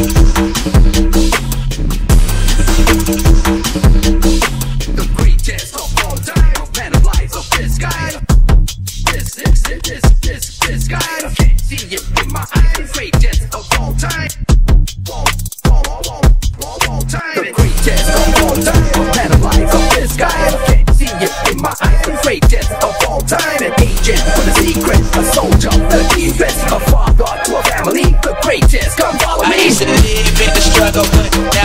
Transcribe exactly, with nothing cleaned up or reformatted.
The greatest of all time, a man of life of this guy. This, this, this, this, this guy. I can't see it in my eyes. The greatest of all time, all, all, all, all, all, all time. The greatest of all time, a man of life of this guy. I can't see it in my eyes. The greatest of all time, an agent for the secret, a soldier for the defense, a father to a family. The greatest, come follow me. I hated to live in the struggle, but